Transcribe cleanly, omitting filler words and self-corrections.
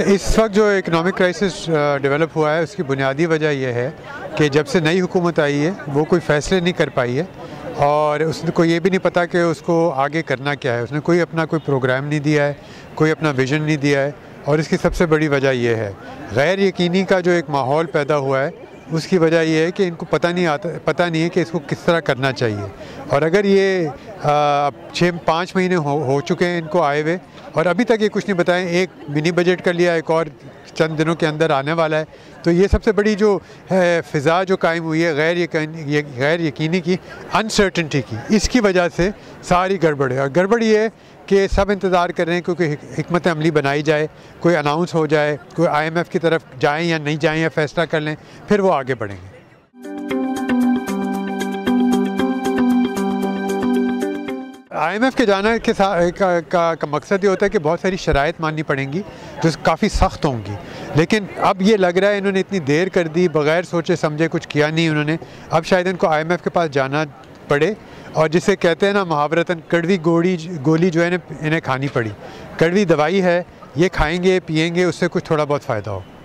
इस वक्त जो इकोनॉमिक क्राइसिस डेवलप हुआ है उसकी बुनियादी वजह यह है कि जब से नई हुकूमत आई है वो कोई फ़ैसले नहीं कर पाई है और उसको ये भी नहीं पता कि उसको आगे करना क्या है। उसने कोई अपना कोई प्रोग्राम नहीं दिया है, कोई अपना विजन नहीं दिया है और इसकी सबसे बड़ी वजह यह है गैर यकीनी का जो एक माहौल पैदा हुआ है उसकी वजह यह है कि इनको पता नहीं है कि इसको किस तरह करना चाहिए। और अगर ये 6-5 महीने हो चुके हैं इनको आए हुए और अभी तक ये कुछ नहीं बताएं। एक मिनी बजट कर लिया, एक और चंद दिनों के अंदर आने वाला है। तो ये सबसे बड़ी जो फ़िज़ा जो कायम हुई है गैर यकीनी की, अनसर्टनटी की, इसकी वजह से सारी गड़बड़ है। और गड़बड़ ये है कि सब इंतज़ार कर रहे हैं क्योंकि हिकमत अमली बनाई जाए, कोई अनाउंस हो जाए, कोई IMF की तरफ जाएँ या नहीं जाएँ या फ़ैसला कर लें, फिर वो आगे बढ़ेंगे। IMF के जाने के का मकसद ये होता है कि बहुत सारी शराइत माननी पड़ेंगी जो काफ़ी सख्त होंगी, लेकिन अब ये लग रहा है इन्होंने इतनी देर कर दी, बग़ैर सोचे समझे, कुछ किया नहीं उन्होंने। अब शायद इनको IMF के पास जाना पड़े और जिसे कहते हैं ना मुहावरतन कड़वी गोली जो है इन्हें खानी पड़ी। कड़वी दवाई है, ये खाएँगे पिएँगे, उससे कुछ थोड़ा बहुत फ़ायदा हो।